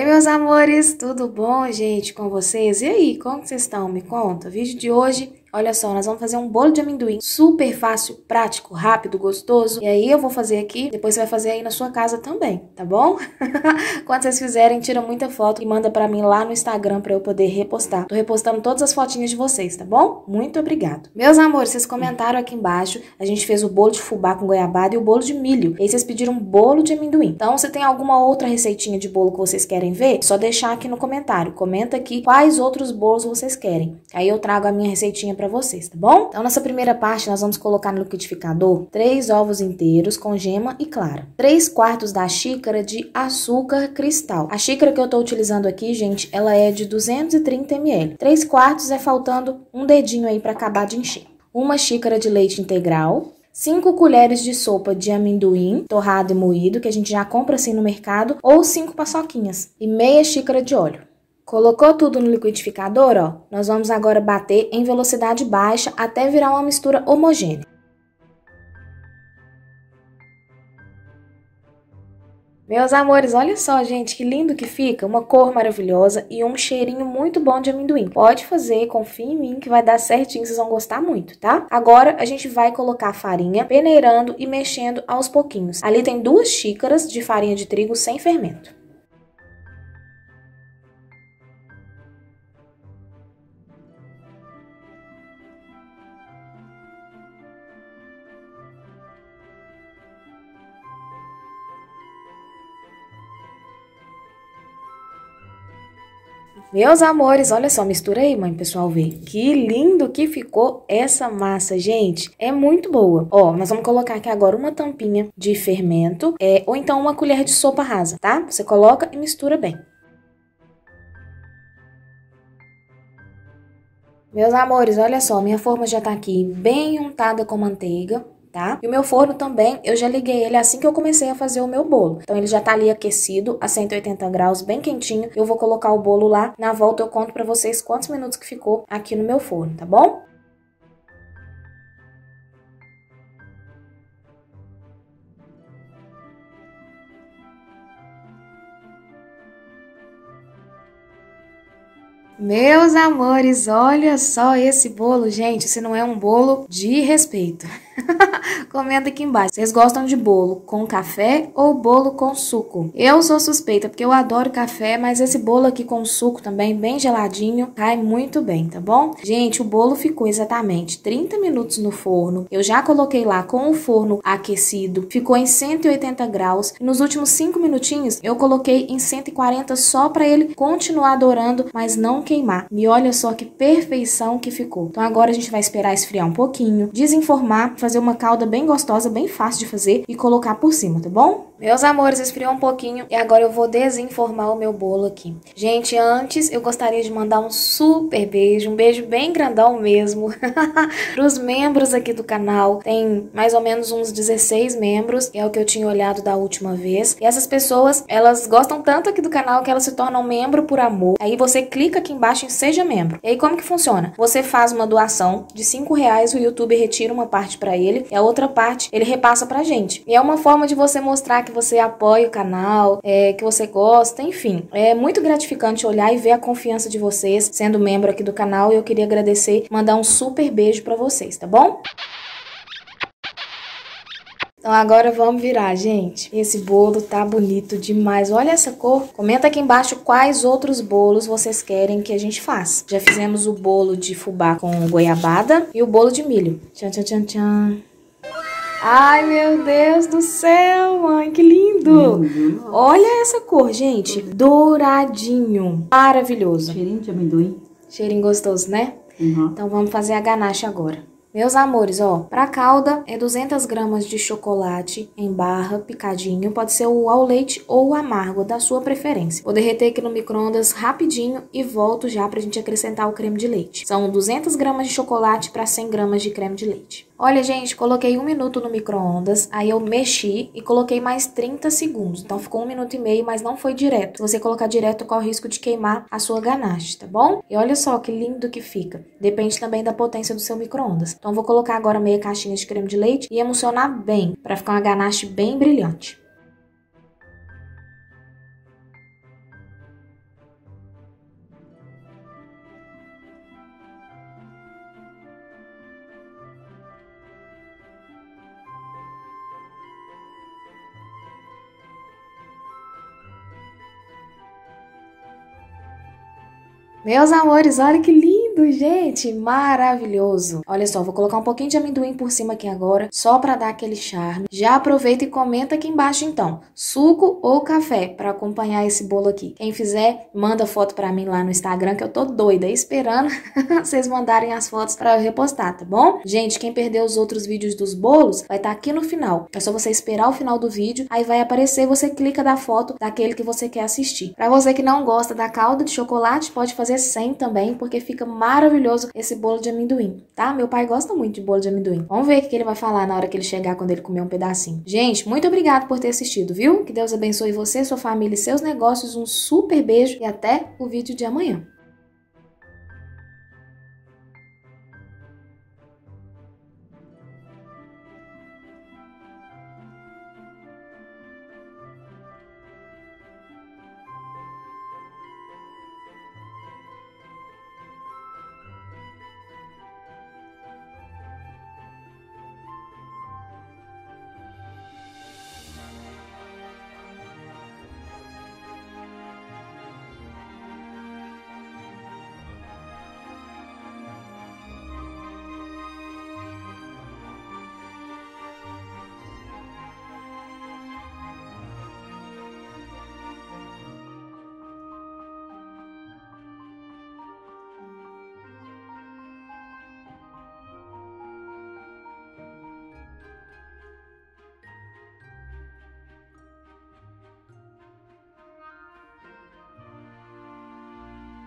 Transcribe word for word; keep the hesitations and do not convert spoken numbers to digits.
Oi, meus amores, tudo bom, gente, com vocês? E aí, como que vocês estão? Me conta. O vídeo de hoje, olha só, nós vamos fazer um bolo de amendoim super fácil, prático, rápido, gostoso. E aí eu vou fazer aqui, depois você vai fazer aí na sua casa também, tá bom? Quando vocês fizerem, tira muita foto e manda pra mim lá no Instagram pra eu poder repostar. Tô repostando todas as fotinhas de vocês, tá bom? Muito obrigado. Meus amores, vocês comentaram aqui embaixo, a gente fez o bolo de fubá com goiabada e o bolo de milho. E aí vocês pediram um bolo de amendoim. Então, se tem alguma outra receitinha de bolo que vocês querem ver, é só deixar aqui no comentário. Comenta aqui quais outros bolos vocês querem. Aí eu trago a minha receitinha pra vocês, tá bom? Então, nessa primeira parte, nós vamos colocar no liquidificador três ovos inteiros com gema e clara. três quartos da xícara de açúcar cristal. A xícara que eu tô utilizando aqui, gente, ela é de duzentos e trinta mililitros. três quartos é faltando um dedinho aí pra acabar de encher. Uma xícara de leite integral. cinco colheres de sopa de amendoim, torrado e moído, que a gente já compra assim no mercado, ou cinco paçoquinhas. E meia xícara de óleo. Colocou tudo no liquidificador, ó, nós vamos agora bater em velocidade baixa até virar uma mistura homogênea. Meus amores, olha só, gente, que lindo que fica, uma cor maravilhosa e um cheirinho muito bom de amendoim. Pode fazer, confia em mim que vai dar certinho, vocês vão gostar muito, tá? Agora, a gente vai colocar a farinha, peneirando e mexendo aos pouquinhos. Ali tem duas xícaras de farinha de trigo sem fermento. Meus amores, olha só, mistura aí, mãe, pessoal, vê. Que lindo que ficou essa massa, gente. É muito boa. Ó, nós vamos colocar aqui agora uma tampinha de fermento, é, ou então uma colher de sopa rasa, tá? Você coloca e mistura bem. Meus amores, olha só, minha forma já tá aqui bem untada com manteiga. Tá? E o meu forno também, eu já liguei ele assim que eu comecei a fazer o meu bolo. Então ele já tá ali aquecido, a cento e oitenta graus, bem quentinho. Eu vou colocar o bolo lá, na volta eu conto pra vocês quantos minutos que ficou aqui no meu forno, tá bom? Meus amores, olha só esse bolo, gente, se não é um bolo de respeito. Comenta aqui embaixo, vocês gostam de bolo com café ou bolo com suco? Eu sou suspeita, porque eu adoro café, mas esse bolo aqui com suco também, bem geladinho, cai muito bem, tá bom? Gente, o bolo ficou exatamente trinta minutos no forno, eu já coloquei lá com o forno aquecido, ficou em cento e oitenta graus, nos últimos cinco minutinhos eu coloquei em cento e quarenta só pra ele continuar dourando, mas não queimar. E olha só que perfeição que ficou. Então agora a gente vai esperar esfriar um pouquinho, desenformar, fazer uma calda bem gostosa, bem fácil de fazer e colocar por cima, tá bom? Meus amores, esfriou um pouquinho e agora eu vou desenformar o meu bolo aqui. Gente, antes eu gostaria de mandar um super beijo, um beijo bem grandão mesmo, pros membros aqui do canal. Tem mais ou menos uns dezesseis membros, é o que eu tinha olhado da última vez. E essas pessoas, elas gostam tanto aqui do canal que elas se tornam membro por amor. Aí você clica aqui embaixo em seja membro. E aí como que funciona? Você faz uma doação de cinco reais, o YouTube retira uma parte pra ele e a outra parte ele repassa pra gente. E é uma forma de você mostrar que você apoia o canal, é, que você gosta, enfim. É muito gratificante olhar e ver a confiança de vocês sendo membro aqui do canal e eu queria agradecer, mandar um super beijo pra vocês, tá bom? Então agora vamos virar, gente. Esse bolo tá bonito demais. Olha essa cor. Comenta aqui embaixo quais outros bolos vocês querem que a gente faça. Já fizemos o bolo de fubá com goiabada e o bolo de milho. Tchan, tchan, tchan, tchan. Ai, meu Deus do céu, mãe, que lindo! Olha essa cor, gente. Douradinho. Maravilhoso. Cheirinho de amendoim. Cheirinho gostoso, né? Uhum. Então vamos fazer a ganache agora. Meus amores, ó, pra calda é duzentas gramas de chocolate em barra, picadinho, pode ser o ao leite ou o amargo, da sua preferência. Vou derreter aqui no micro-ondas rapidinho e volto já pra gente acrescentar o creme de leite. São duzentas gramas de chocolate pra cem gramas de creme de leite. Olha, gente, coloquei um minuto no micro-ondas, aí eu mexi e coloquei mais trinta segundos. Então, ficou um minuto e meio, mas não foi direto. Se você colocar direto, corre o risco de queimar a sua ganache, tá bom? E olha só que lindo que fica. Depende também da potência do seu micro-ondas. Então, vou colocar agora meia caixinha de creme de leite e emulsionar bem, pra ficar uma ganache bem brilhante. Meus amores, olha que lindo, gente! Maravilhoso! Olha só, vou colocar um pouquinho de amendoim por cima aqui agora, só para dar aquele charme. Já aproveita e comenta aqui embaixo, então, suco ou café para acompanhar esse bolo aqui. Quem fizer, manda foto para mim lá no Instagram, que eu tô doida, esperando vocês mandarem as fotos para eu repostar, tá bom? Gente, quem perdeu os outros vídeos dos bolos, vai estar aqui no final. É só você esperar o final do vídeo, aí vai aparecer, você clica da foto daquele que você quer assistir. Para você que não gosta da calda de chocolate, pode fazer sem também, porque fica maravilhoso esse bolo de amendoim, tá? Meu pai gosta muito de bolo de amendoim. Vamos ver o que ele vai falar na hora que ele chegar, quando ele comer um pedacinho. Gente, muito obrigado por ter assistido, viu? Que Deus abençoe você, sua família e seus negócios. Um super beijo e até o vídeo de amanhã.